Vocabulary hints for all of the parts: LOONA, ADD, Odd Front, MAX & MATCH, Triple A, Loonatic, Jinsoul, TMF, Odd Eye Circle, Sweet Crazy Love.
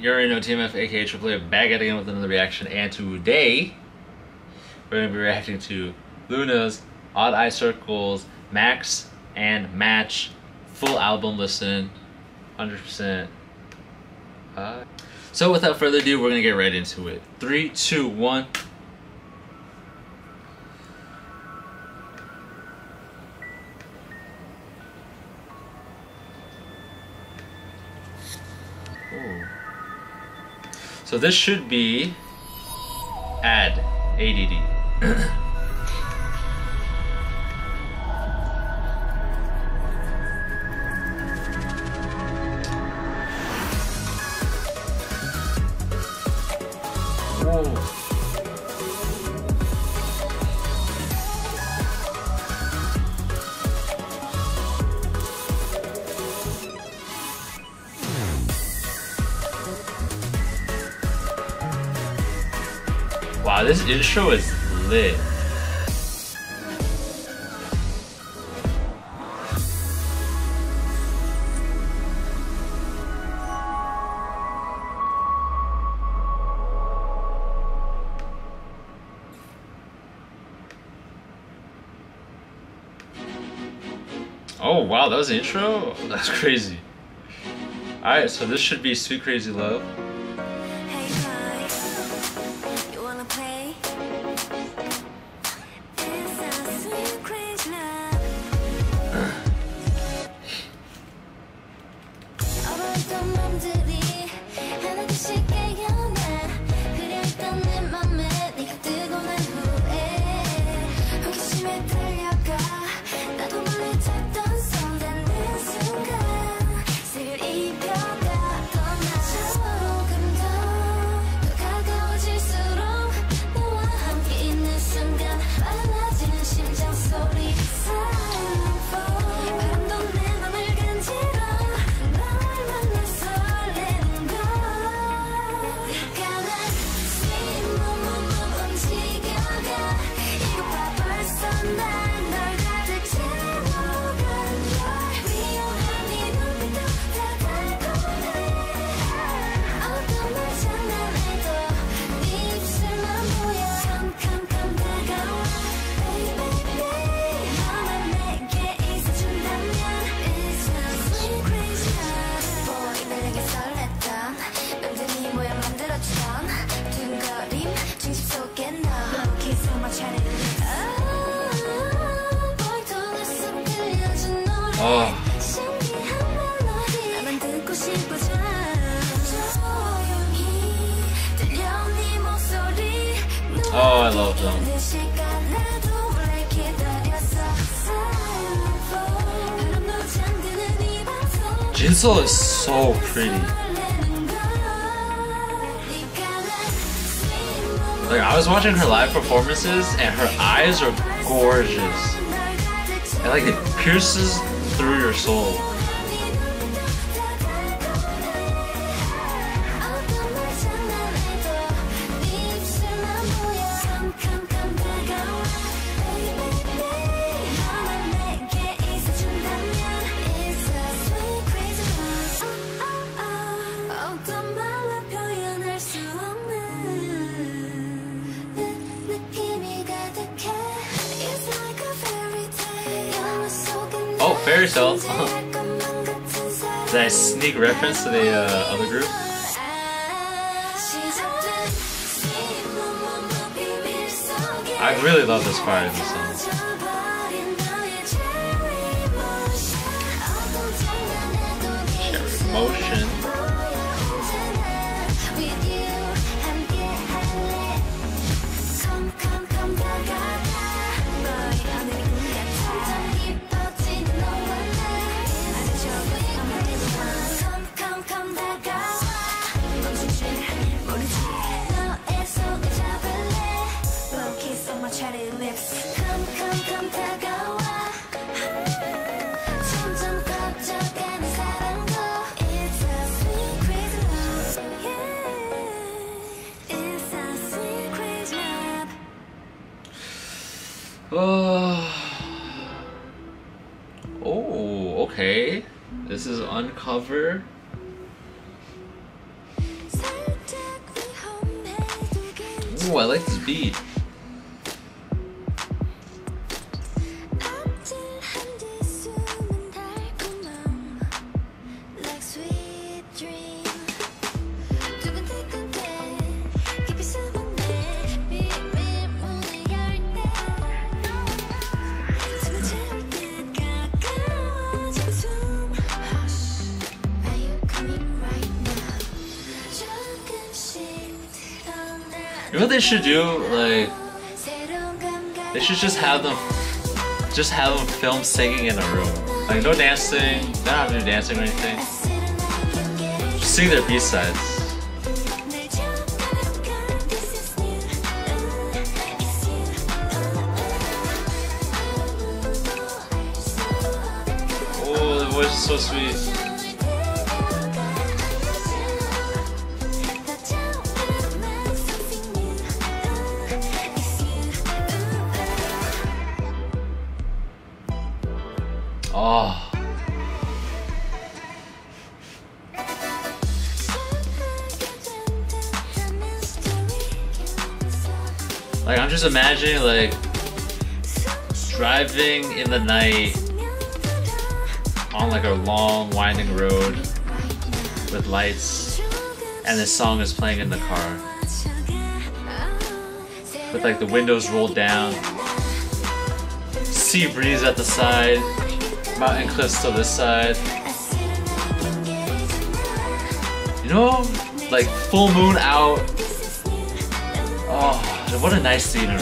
You already know, TMF, aka Triple A, back at again with another reaction, and today we're going to be reacting to LOONA's Odd Eye Circle's Max and Match full album listen, 100%. So without further ado, we're going to get right into it. 3, 2, 1. Ooh. So this should be ADD. Wow, this intro is lit. Oh wow, that was an intro? That's crazy. Alright, so this should be Sweet Crazy Love. Oh. Oh, I love them. Jinsoul is so pretty. Like, I was watching her live performances and her eyes are gorgeous. And like, it pierces through your soul. Oh, Fairy Tale. Is that a sneak reference to the other group? I really love this part of the song. Motion. Oh, okay. This is Uncover. Ooh, I like this bead. You know what they should do? Like, they should just have them film singing in a room. Like, no dancing, they don't have to do dancing or anything. Just sing their B-sides. Oh, the voice is so sweet. Oh. Like, I'm just imagining, like, driving in the night on like a long winding road with lights, and this song is playing in the car with like the windows rolled down, sea breeze at the side, mountain cliffs to this side. You know, like full moon out. Oh, what a nice scenery.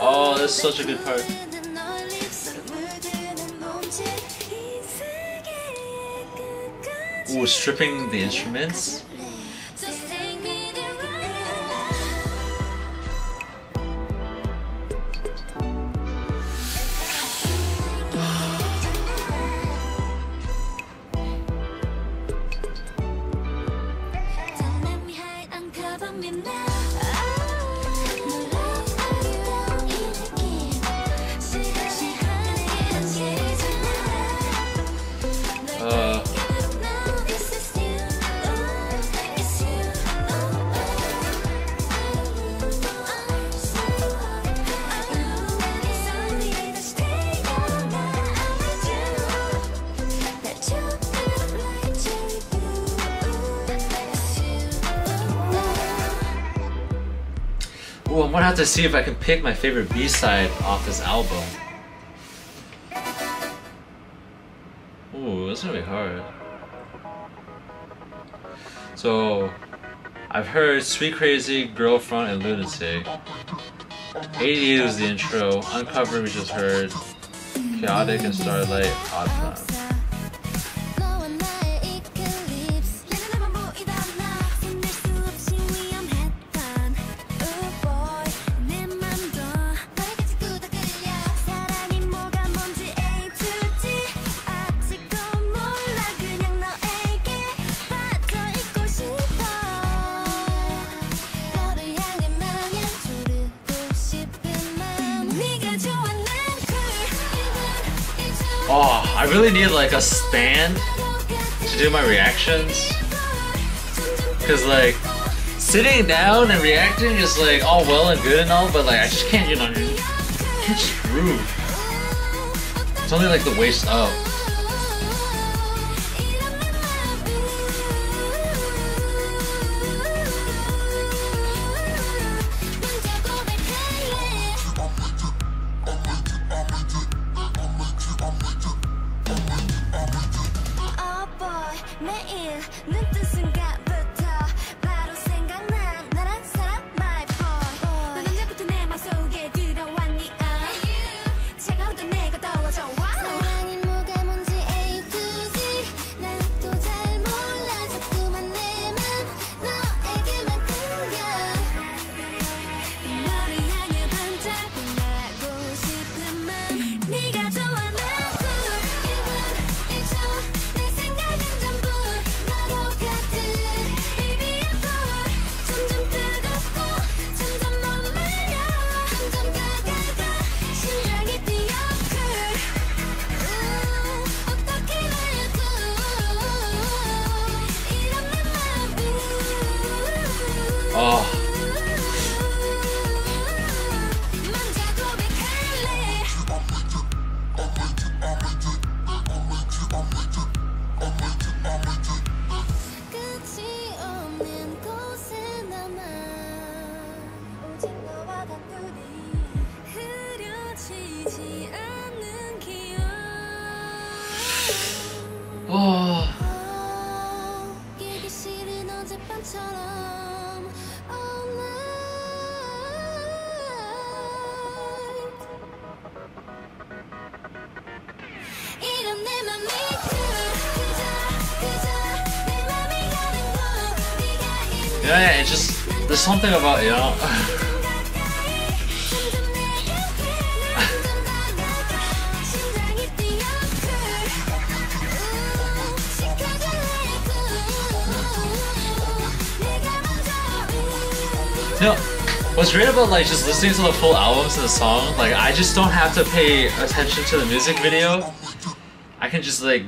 Oh, that's such a good part. Ooh, stripping the instruments. Ooh, I'm gonna have to see if I can pick my favorite B-side off this album. Ooh, that's gonna be hard. So, I've heard Sweet Crazy, Girlfriend, and Lunatic. 88 was the intro, Uncovered we just heard, Chaotic and Starlight, Odd Time. Oh, I really need like a stand to do my reactions, cause like sitting down and reacting is like all well and good and all, but like I just can't, you know, I can't just groove. It's only like the waist up. Oh. Yeah, it's just, there's something about, you know. You know, what's great about like just listening to the full albums of the song, like I just don't have to pay attention to the music video. I can just like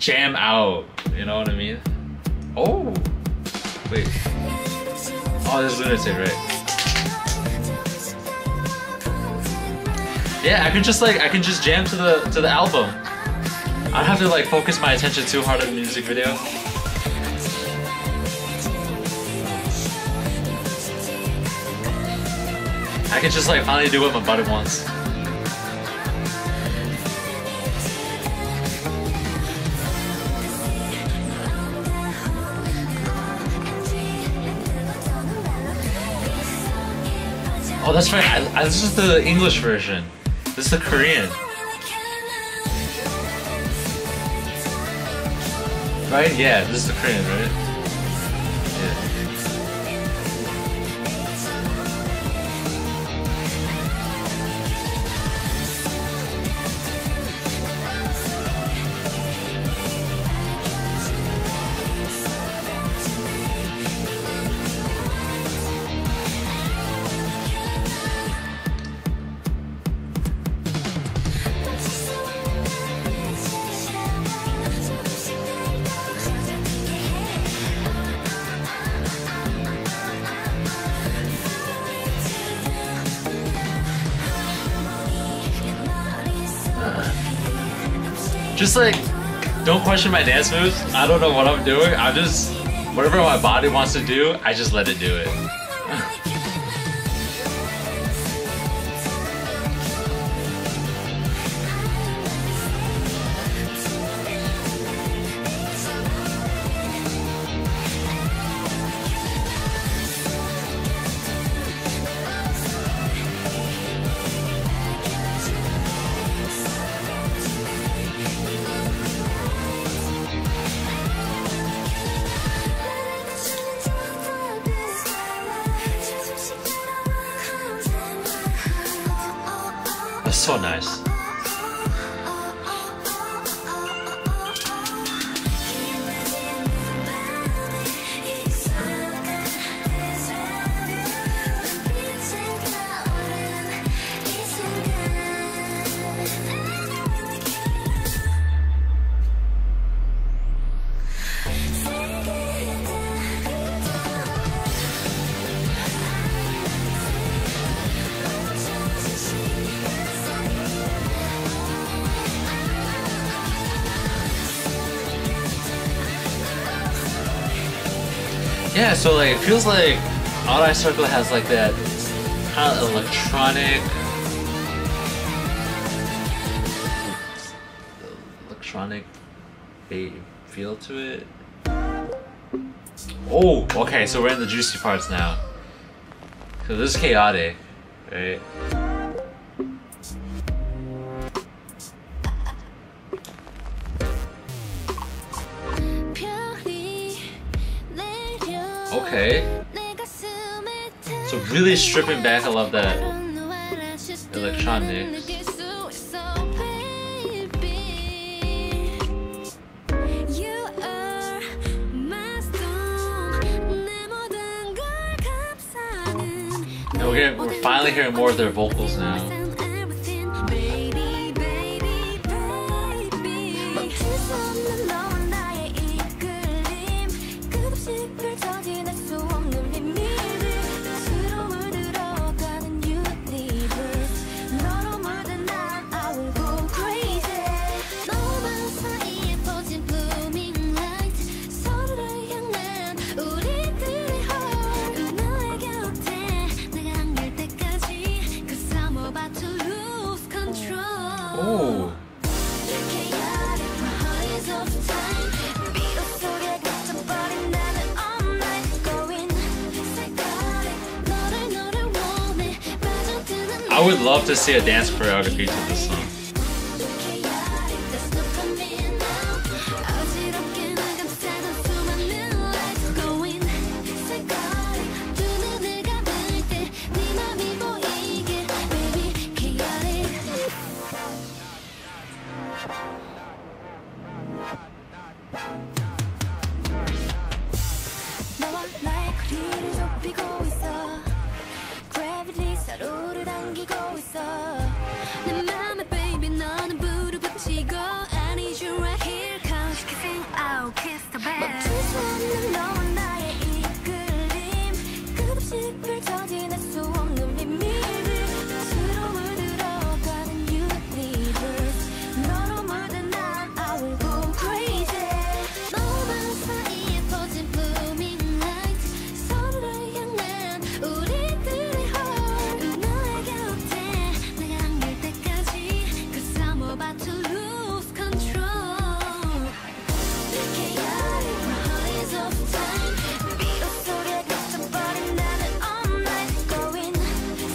jam out, you know what I mean? Oh! Wait. Oh, this is Lunatic, right? Yeah, I can just jam to the album. I don't have to like focus my attention too hard on the music video. I can just like finally do what my body wants. Oh, that's right. This is the English version. This is the Korean. Right? Yeah, this is the Korean, right? Just like, don't question my dance moves. I don't know what I'm doing. I'm just, whatever my body wants to do, I just let it do it. So nice. Yeah, so like it feels like Odd Eye Circle has like that kind of electronic feel to it. Oh, okay, so we're in the juicy parts now. So this is chaotic, right? Okay. So really stripping back, I love that. Electronics. And we're finally hearing more of their vocals now. I would love to see a dance choreography to this song.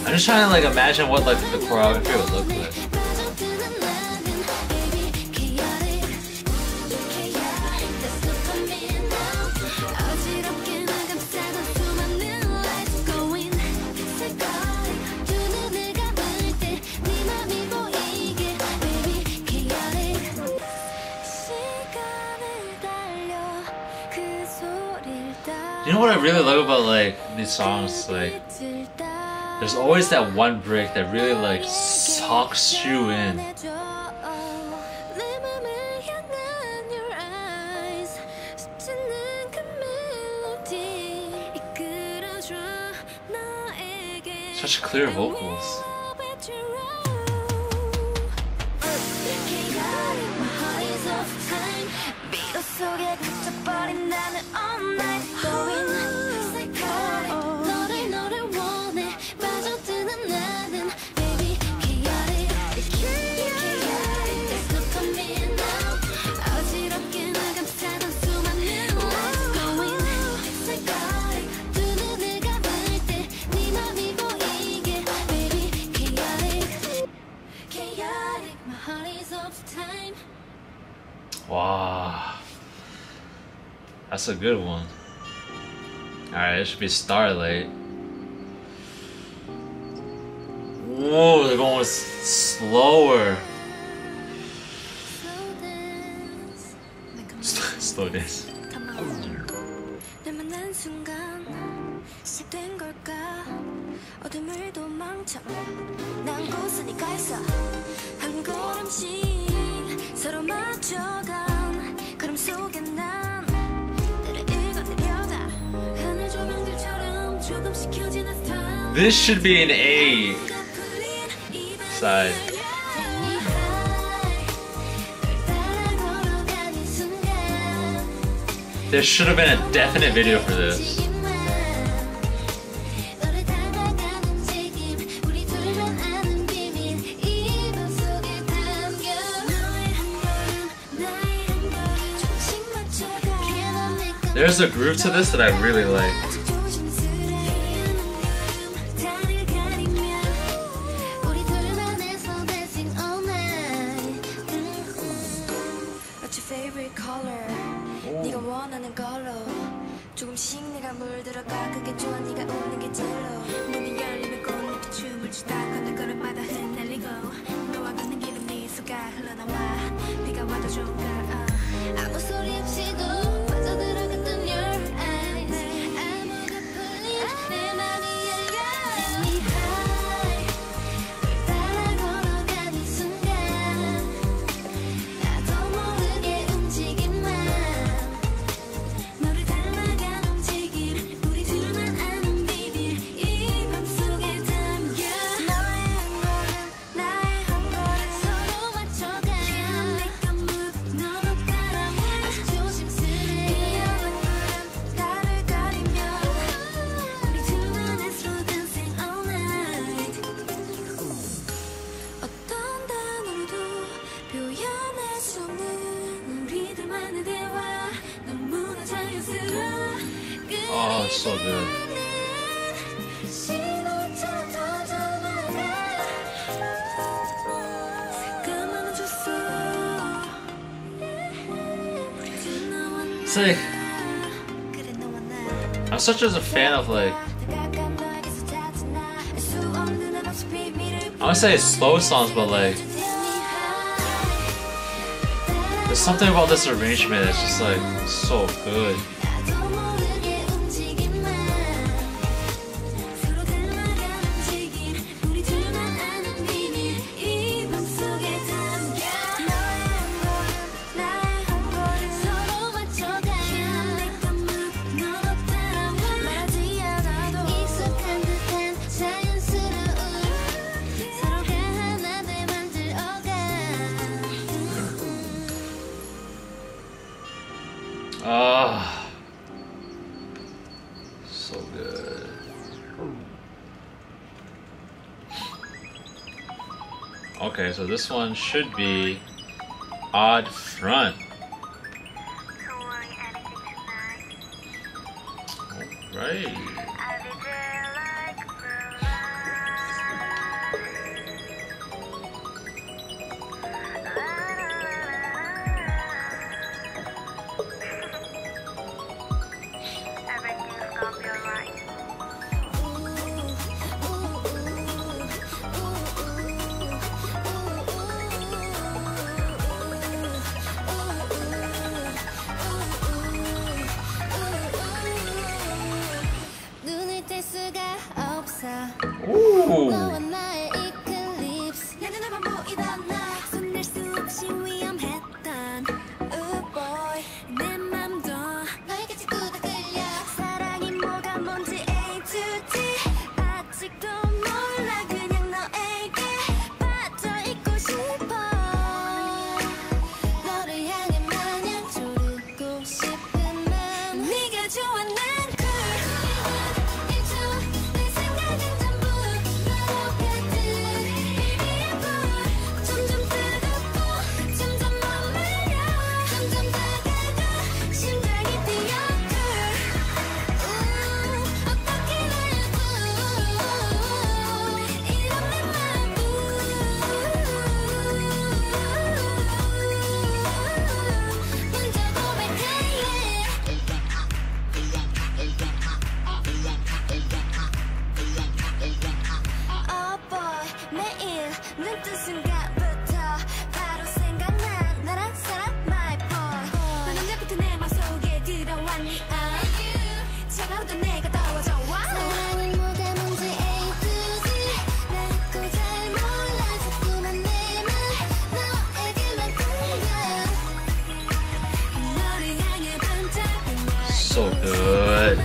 I'm just trying to like imagine what like the choreography would look like. You know what I really love about like these songs, like there's always that one break that really like sucks you in. Such clear vocals. Wow, that's a good one. Alright, it should be Starlight. Whoa, they're going slower. Slow dance. This should be an A side. There should have been a definite video for this. There's a groove to this that I really like. Oh, so good. It's like, I'm such as a fan of like, I would say it's slow songs, but like, there's something about this arrangement that's just like so good. So good. Okay, so this one should be Odd Front. Alright. Ooh. So good.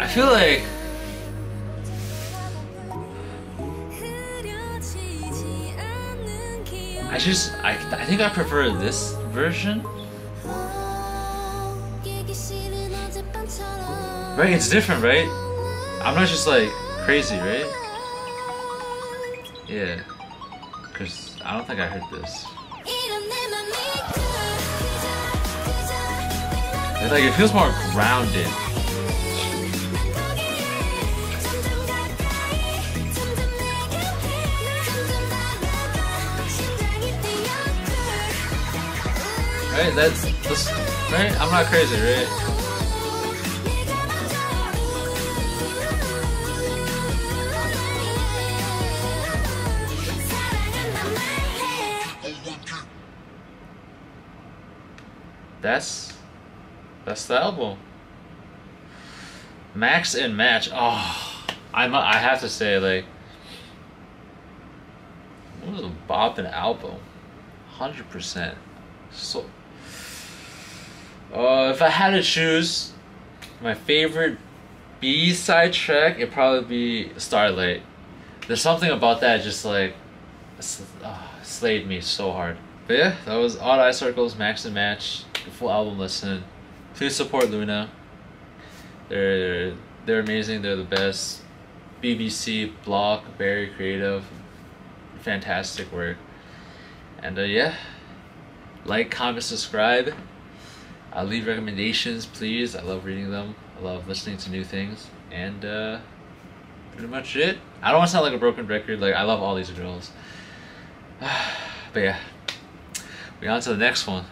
I feel like I think I prefer this version. Right, it's different, right? I'm not just like crazy, right? Yeah, because I don't think I heard this. It's like it feels more grounded. Right, that's right? I'm not crazy, right? That's the album. Max and Match. Oh, I have to say, like, it was a bopping album. 100%. So if I had to choose my favorite B-side track, it'd probably be Starlight. There's something about that just like slayed me so hard. But yeah, that was Odd Eye Circle's Max and Match, the full album listen. Please support Loona. They're amazing. They're the best. BBC, Block, very creative, fantastic work. And yeah, like, comment, subscribe. Leave recommendations, please. I love reading them. I love listening to new things. And pretty much it. I don't want to sound like a broken record. Like, I love all these girls. But yeah, we on to the next one.